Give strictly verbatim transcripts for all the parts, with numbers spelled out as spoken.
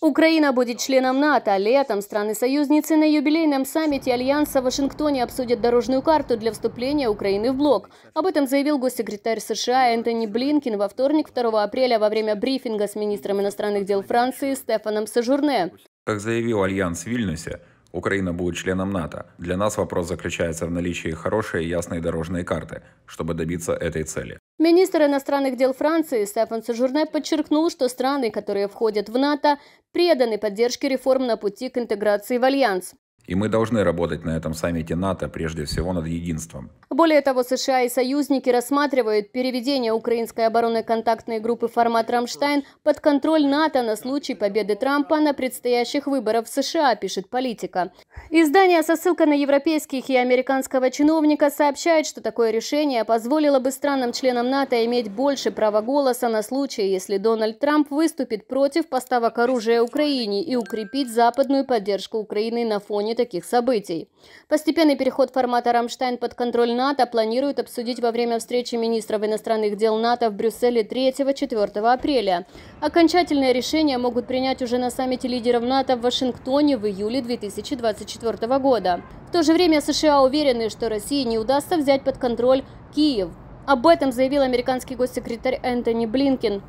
Украина будет членом НАТО. Летом страны-союзницы на юбилейном саммите Альянса в Вашингтоне обсудят дорожную карту для вступления Украины в блок. Об этом заявил госсекретарь США Энтони Блинкен во вторник, второго апреля, во время брифинга с министром иностранных дел Франции Стефаном Сажурне. Как заявил Альянс в Вильнюсе, Украина будет членом НАТО. Для нас вопрос заключается в наличии хорошей и ясной дорожной карты, чтобы добиться этой цели. Министр иностранных дел Франции Стефан Сажурне подчеркнул, что страны, которые входят в НАТО, преданы поддержке реформ на пути к интеграции в Альянс. И мы должны работать на этом саммите НАТО прежде всего над единством. Более того, США и союзники рассматривают переведение украинской оборонной контактной группы формат «Рамштайн» под контроль НАТО на случай победы Трампа на предстоящих выборах в США, пишет политика. Издание со ссылкой на европейских и американского чиновника сообщает, что такое решение позволило бы странам-членам НАТО иметь больше права голоса на случай, если Дональд Трамп выступит против поставок оружия Украине, и укрепить западную поддержку Украины на фоне таких событий. Постепенный переход формата «Рамштайн» под контроль НАТО планируют обсудить во время встречи министров иностранных дел НАТО в Брюсселе третьего-четвёртого апреля. Окончательное решение могут принять уже на саммите лидеров НАТО в Вашингтоне в июле две тысячи двадцать четвёртого года. В то же время США уверены, что России не удастся взять под контроль Киев. Об этом заявил американский госсекретарь Энтони Блинкен.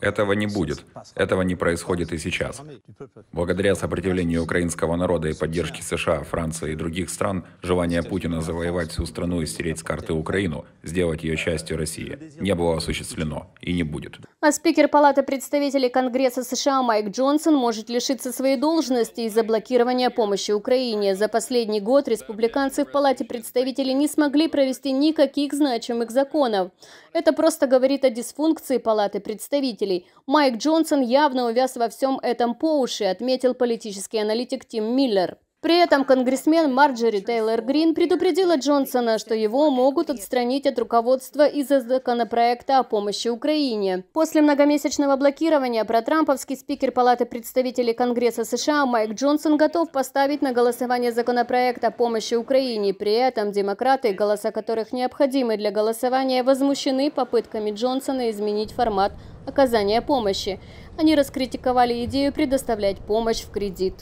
Этого не будет. Этого не происходит и сейчас. Благодаря сопротивлению украинского народа и поддержке США, Франции и других стран, желание Путина завоевать всю страну и стереть с карты Украину, сделать ее частью России, не было осуществлено и не будет. А спикер Палаты представителей Конгресса США Майк Джонсон может лишиться своей должности из-за блокирования помощи Украине. За последний год республиканцы в Палате представителей не смогли провести никаких значимых законов. Это просто говорит о дисфункции Палаты представителей. Майк Джонсон явно увяз во всем этом по уши, отметил политический аналитик Тим Миллер. При этом конгрессмен Марджери Тейлор Грин предупредила Джонсона, что его могут отстранить от руководства из-за законопроекта о помощи Украине. После многомесячного блокирования протрамповский спикер Палаты представителей Конгресса США Майк Джонсон готов поставить на голосование законопроект о помощи Украине. При этом демократы, голоса которых необходимы для голосования, возмущены попытками Джонсона изменить формат оказания помощи. Они раскритиковали идею предоставлять помощь в кредит.